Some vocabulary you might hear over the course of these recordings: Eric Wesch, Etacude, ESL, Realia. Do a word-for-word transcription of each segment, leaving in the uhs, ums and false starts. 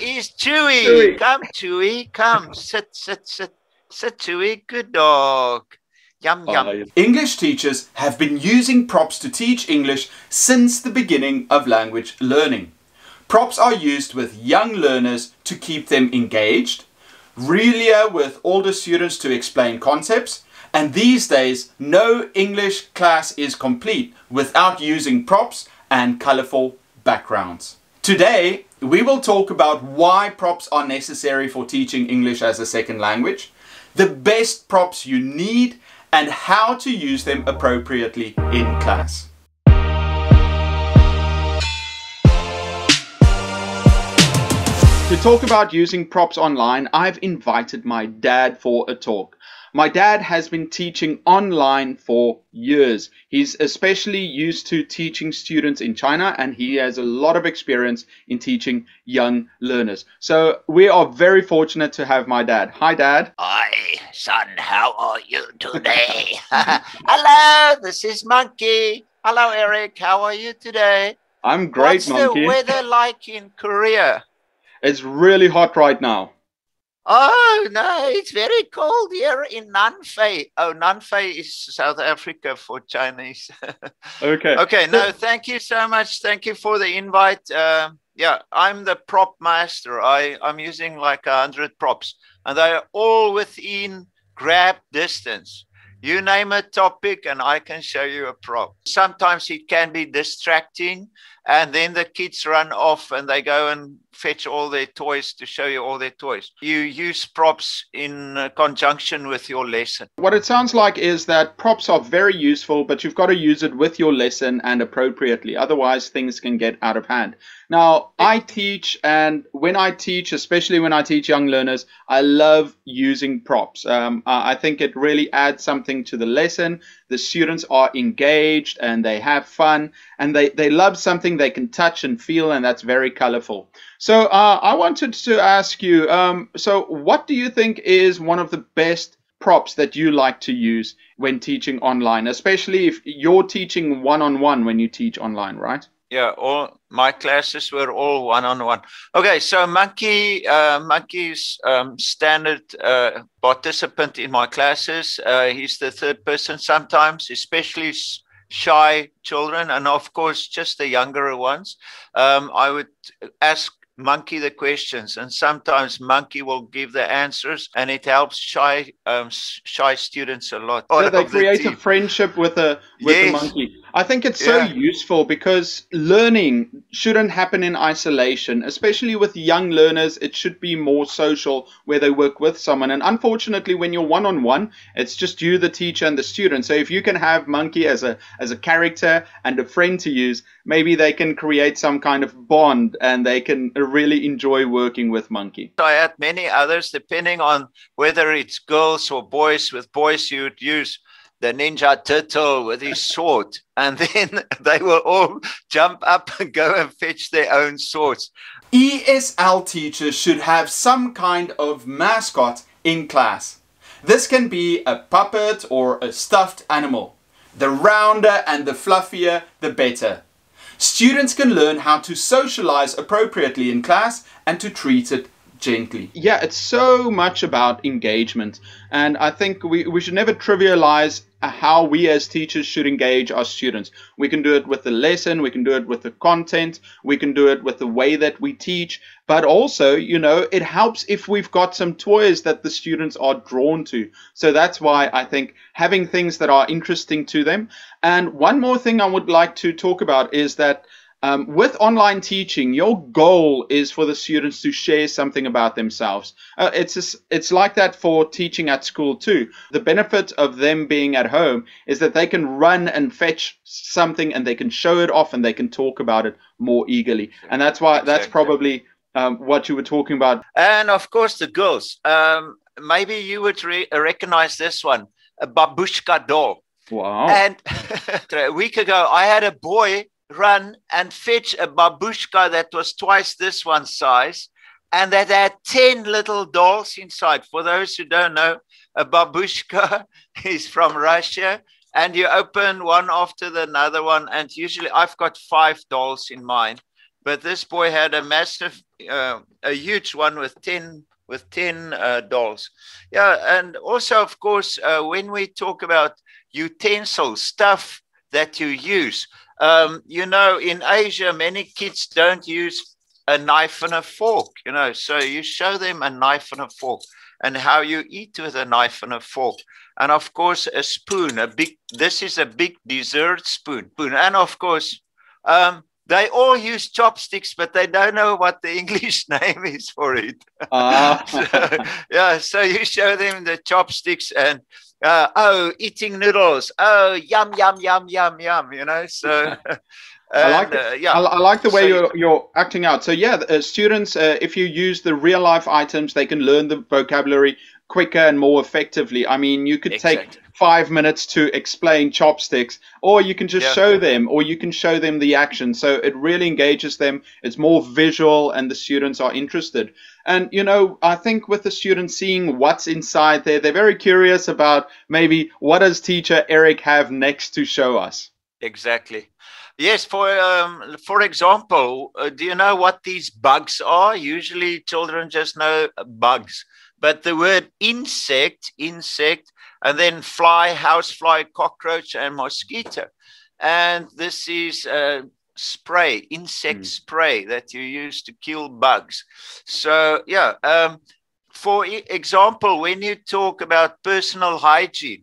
is Chewy. Chewy. Come, Chewy. Come. Sit, sit, sit. Sit, Chewy. Good dog. Yum, yum. Oh, English teachers have been using props to teach English since the beginning of language learning. Props are used with young learners to keep them engaged, relia with older students to explain concepts, and these days no English class is complete without using props and colourful backgrounds. Today we will talk about why props are necessary for teaching English as a second language, the best props you need, and how to use them appropriately in class. To talk about using props online, I've invited my dad for a talk. My dad has been teaching online for years. He's especially used to teaching students in China, and he has a lot of experience in teaching young learners. So we are very fortunate to have my dad. Hi, Dad. Hi, son. How are you today? Hello, this is Monkey. Hello, Eric. How are you today? I'm great, What's Monkey. What's the weather like in Korea? It's really hot right now. Oh, no, it's very cold here in Nanfei. Oh, Nanfei is South Africa for Chinese. Okay. Okay, no, thank you so much. Thank you for the invite. Uh, yeah, I'm the prop master. I, I'm using like a hundred props, and they are all within grab distance. You name a topic and I can show you a prop. Sometimes it can be distracting, and then the kids run off and they go and fetch all their toys to show you all their toys. You use props in conjunction with your lesson. What it sounds like is that props are very useful, but you've got to use it with your lesson and appropriately. Otherwise, things can get out of hand. Now, I teach, and when I teach, especially when I teach young learners, I love using props. Um, I think it really adds something to the lesson. The students are engaged and they have fun, and they, they love something they can touch and feel, and that's very colorful. So uh, I wanted to ask you, um, so what do you think is one of the best props that you like to use when teaching online, especially if you're teaching one-on-one when you teach online, right? Yeah, all my classes were all one-on-one. Okay, so Monkey, uh, Monkey's um, standard uh, participant in my classes. Uh, he's the third person sometimes, especially shy children, and of course, just the younger ones. Um, I would ask Monkey the questions, and sometimes Monkey will give the answers, and it helps shy um, shy students a lot. So they create a friendship with a with yes. a monkey. I think it's so yeah. useful, because learning shouldn't happen in isolation, especially with young learners. It should be more social, where they work with someone. And unfortunately, when you're one-on-one, it's just you, the teacher, and the student. So if you can have Monkey as a as a character and a friend to use, maybe they can create some kind of bond, and they can really enjoy working with Monkey. I had many others, depending on whether it's girls or boys. With boys, you'd use the Ninja Turtle with his sword, and then they will all jump up and go and fetch their own swords. E S L teachers should have some kind of mascot in class. This can be a puppet or a stuffed animal. The rounder and the fluffier, the better. Students can learn how to socialize appropriately in class and to treat it gently. Yeah, it's so much about engagement, and I think we, we should never trivialize how we as teachers should engage our students. We can do it with the lesson, we can do it with the content, we can do it with the way that we teach, but also, you know, it helps if we've got some toys that the students are drawn to. So that's why I think having things that are interesting to them. And one more thing I would like to talk about is that Um, with online teaching, your goal is for the students to share something about themselves. Uh, it's, just, it's like that for teaching at school too. The benefit of them being at home is that they can run and fetch something, and they can show it off, and they can talk about it more eagerly. And that's why that's probably um, what you were talking about. And of course, the girls. Um, maybe you would re recognize this one, a babushka doll. Wow. And a week ago, I had a boy run and fetch a babushka that was twice this one's size, and that had ten little dolls inside. For those who don't know, a babushka is from Russia, and you open one after the another one, and usually I've got five dolls in mine, But this boy had a massive, uh, a huge one with ten with ten uh, dolls. Yeah, and also, of course, uh, when we talk about utensils, stuff that you use, um, you know, in Asia, many kids don't use a knife and a fork, you know, so you show them a knife and a fork and how you eat with a knife and a fork. And of course, a spoon, a big, this is a big dessert spoon. And of course, um, they all use chopsticks, but they don't know what the English name is for it. Uh. so, yeah, so you show them the chopsticks and, uh, oh, eating noodles. Oh, yum, yum, yum, yum, yum, you know, so... And, I like uh, yeah. I, I like the way so, you're, you're acting out. So yeah, uh, students, uh, if you use the real life items, they can learn the vocabulary quicker and more effectively. I mean, you could exactly. take five minutes to explain chopsticks, or you can just yeah. show them, or you can show them the action. So it really engages them. It's more visual, and the students are interested. And, you know, I think with the students seeing what's inside there, they're very curious about maybe what does teacher Eric have next to show us? Exactly. Yes, for um, for example, uh, do you know what these bugs are? Usually children just know bugs, but the word insect, insect, and then fly, housefly, cockroach, and mosquito. And this is uh, spray, insect mm. spray that you use to kill bugs. So, yeah, um, for example, when you talk about personal hygiene,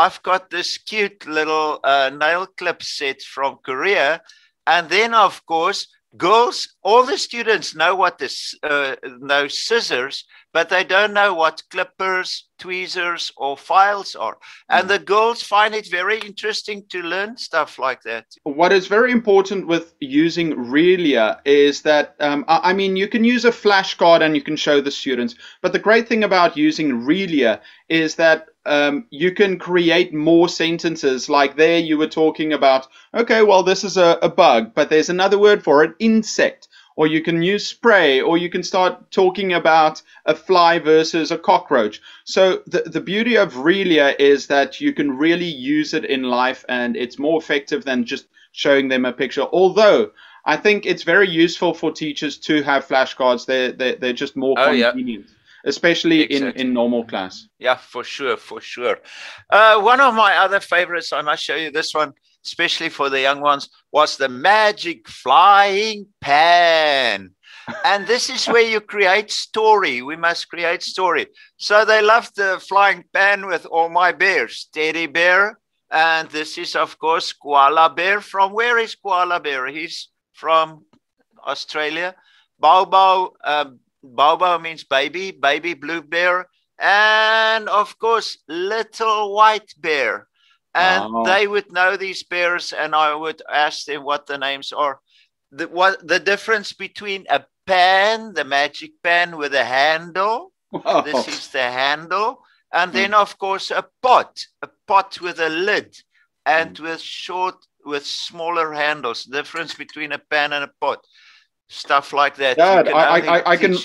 I've got this cute little uh, nail clip set from Korea. And then, of course, girls, all the students know what this, uh, know scissors, but they don't know what clippers, tweezers, or files are. And the girls find it very interesting to learn stuff like that. What is very important with using Relia is that, um, I mean, you can use a flashcard and you can show the students. But the great thing about using Relia is that Um, you can create more sentences. Like there you were talking about, okay, well, this is a, a bug, but there's another word for it, insect. Or you can use spray, or you can start talking about a fly versus a cockroach. So the, the beauty of Relia is that you can really use it in life, and it's more effective than just showing them a picture. Although I think it's very useful for teachers to have flashcards. They're, they're, they're just more oh, convenient. Yeah. Especially exactly. in, in normal class. Yeah, for sure, for sure. Uh, one of my other favorites, I must show you this one, especially for the young ones, was the magic flying pan. And this is where you create story. We must create story. So they loved the flying pan with all my bears, teddy bear. And this is, of course, koala bear. From where is koala bear? He's from Australia. Baobao, um, Baobao means baby, baby blue bear, and of course, little white bear. And oh. they would know these bears, and I would ask them what the names are. The, what, the difference between a pan, the magic pan with a handle, Whoa. This is the handle, and mm. then of course a pot, a pot with a lid, and mm. with short, with smaller handles, difference between a pan and a pot. Stuff like that. Dad, I, I, I, can,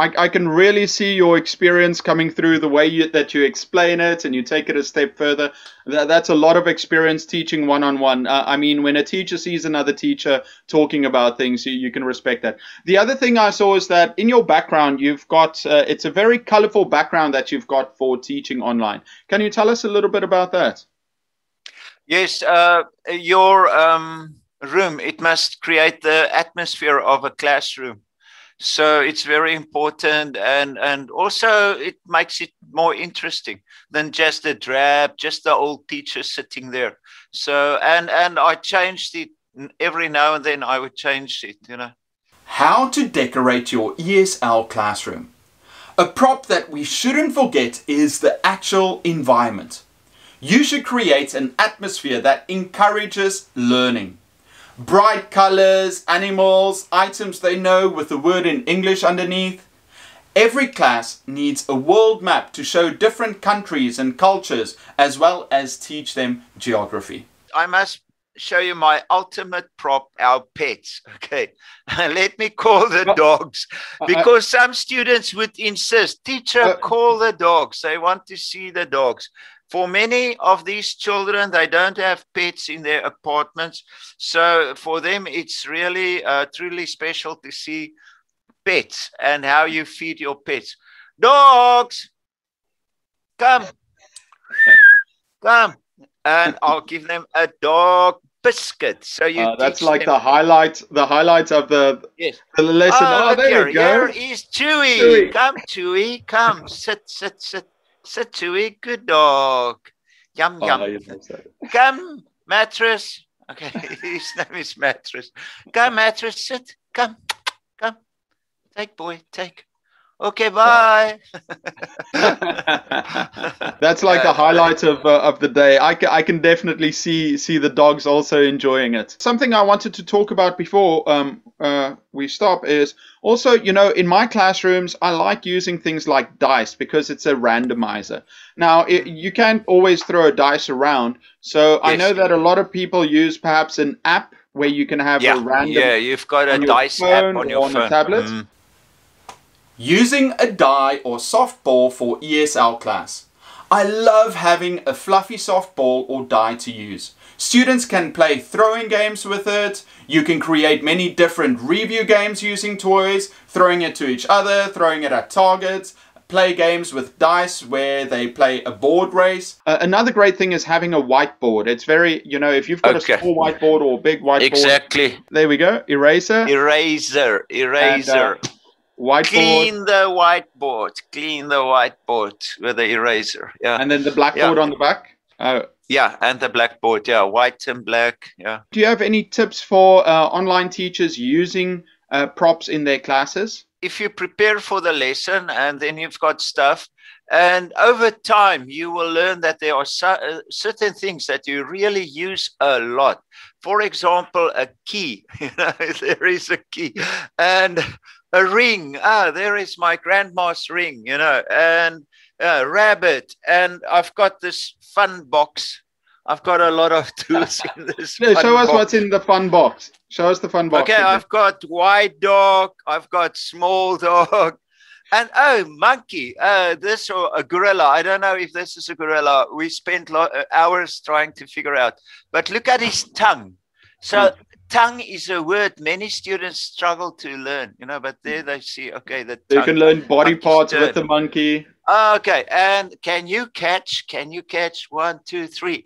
I, I can really see your experience coming through the way you, that you explain it, and you take it a step further. That, that's a lot of experience teaching one-on-one. Uh, I mean, when a teacher sees another teacher talking about things, you, you can respect that. The other thing I saw is that in your background, you've got, uh, it's a very colorful background that you've got for teaching online. Can you tell us a little bit about that? Yes, uh, your... Um room, it must create the atmosphere of a classroom, so it's very important, and and also it makes it more interesting than just the drab, just the old teacher sitting there. So and and I changed it every now and then. I would change it, you know. How to decorate your E S L classroom. A prop that we shouldn't forget is the actual environment. You should create an atmosphere that encourages learning. Bright colors, animals, items they know with the word in English underneath. Every class needs a world map to show different countries and cultures, as well as teach them geography. I must show you my ultimate prop, our pets. Okay, let me call the dogs, because some students would insist, teacher, call the dogs. They want to see the dogs. For many of these children, they don't have pets in their apartments. So for them, it's really uh, truly special to see pets and how you feed your pets. Dogs, come, come. And I'll give them a dog biscuit. So you uh, that's like them. the highlight, the highlight of the, yes. the lesson. Oh, oh there we go. Here is Chewy. Chewy. Come, Chewy. Come, sit, sit, sit. Sit, Chewy. Good dog. Yum, oh, yum. So. Come, mattress. Okay, his name is Mattress. Come, Mattress, sit. Come, come. Take, boy, take. Okay, bye. That's like the highlight of uh, of the day. I, ca I can definitely see see the dogs also enjoying it. Something I wanted to talk about before um, uh, we stop is also, you know, in my classrooms, I like using things like dice because it's a randomizer. Now, it, you can't always throw a dice around. So yes. I know that a lot of people use perhaps an app where you can have yeah. a random. Yeah, you've got a dice app on your phone. Or on a tablet. Mm. Using a die or softball for E S L class. I love having a fluffy softball or die to use. Students can play throwing games with it. You can create many different review games using toys, throwing it to each other, throwing it at targets, play games with dice where they play a board race. Uh, another great thing is having a whiteboard. It's very, you know, if you've got okay. a small whiteboard or a big whiteboard. Exactly. There we go. Eraser. Eraser. Eraser. And, uh, Whiteboard. Clean the whiteboard. Clean the whiteboard with the eraser. Yeah. And then the blackboard yeah. on the back. Oh. Yeah, and the blackboard. Yeah, white and black. Yeah. Do you have any tips for uh, online teachers using uh, props in their classes? If you prepare for the lesson and then you've got stuff, and over time you will learn that there are so, certain things that you really use a lot. For example, a key. You know, there is a key. And a ring, ah, there is my grandma's ring, you know, and a rabbit, and I've got this fun box. I've got a lot of tools in this. No, show us box. What's in the fun box. Show us the fun box. Okay, I've got wide dog, I've got small dog, and oh, monkey, uh, this or a gorilla. I don't know if this is a gorilla. We spent lo hours trying to figure out, but look at his tongue. So tongue is a word many students struggle to learn, you know, but there they see, okay, the tongue. You can learn body parts with the monkey. Okay, and can you catch, can you catch one, two, three?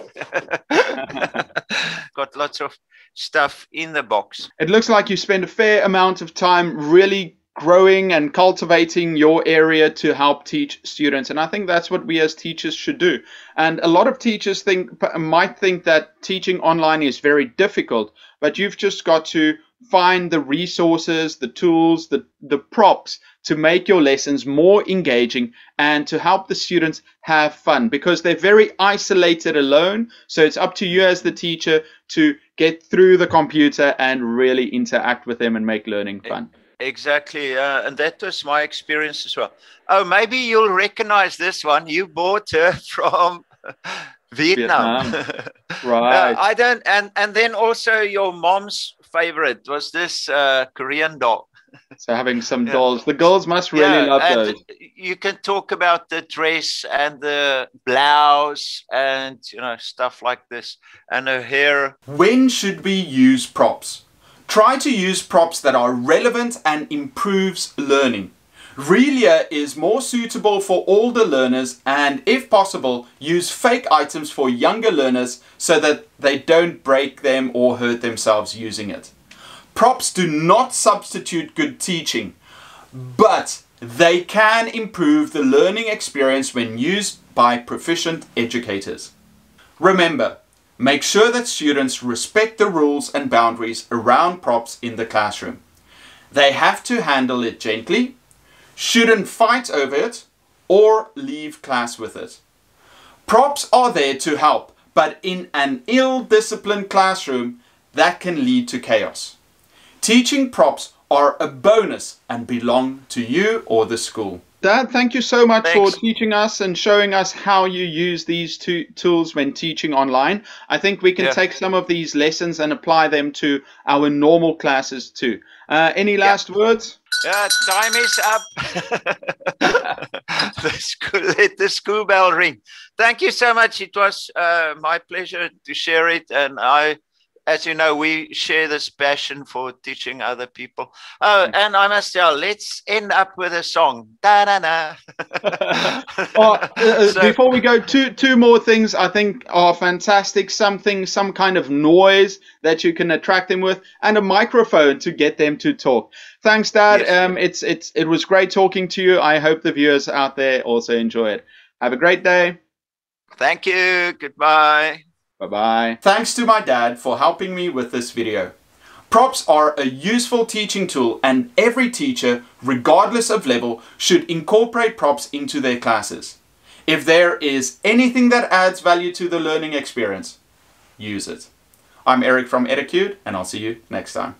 Got lots of stuff in the box. It looks like you spend a fair amount of time really growing and cultivating your area to help teach students, and I think that's what we as teachers should do. And a lot of teachers think might think that teaching online is very difficult, but you've just got to find the resources, the tools, the the props to make your lessons more engaging and to help the students have fun, because they're very isolated, alone. So it's up to you as the teacher to get through the computer and really interact with them and make learning fun. Exactly, uh, and that was my experience as well. Oh, maybe you'll recognize this one. You bought her from Vietnam, Vietnam. Right? Uh, I don't, and and then also your mom's favorite was this uh, Korean doll. So having some yeah. dolls, the girls must really yeah, love those. You can talk about the dress and the blouse and you know stuff like this, and her hair. When should we use props? Try to use props that are relevant and improves learning. Relia is more suitable for older learners, and if possible, use fake items for younger learners so that they don't break them or hurt themselves using it. Props do not substitute good teaching, but they can improve the learning experience when used by proficient educators. Remember, make sure that students respect the rules and boundaries around props in the classroom. They have to handle it gently, shouldn't fight over it, or leave class with it. Props are there to help, but in an ill-disciplined classroom, that can lead to chaos. Teaching props are a bonus and belong to you or the school. Dad, thank you so much Thanks. for teaching us and showing us how you use these two tools when teaching online. I think we can yeah. take some of these lessons and apply them to our normal classes too. Uh, any last yeah. words? Yeah, time is up. the school, let the school bell ring. Thank you so much. It was uh, my pleasure to share it. And I, as you know, we share this passion for teaching other people. Oh, and I must tell, let's end up with a song. Da da da. oh, uh, so, before we go, two two more things I think are fantastic. Something, some kind of noise that you can attract them with, and a microphone to get them to talk. Thanks, Dad. Yes. Um, it's it's it was great talking to you. I hope the viewers out there also enjoy it. Have a great day. Thank you. Goodbye. Bye-bye. Thanks to my dad for helping me with this video. Props are a useful teaching tool, and every teacher, regardless of level, should incorporate props into their classes. If there is anything that adds value to the learning experience, use it. I'm Eric from Etacude, and I'll see you next time.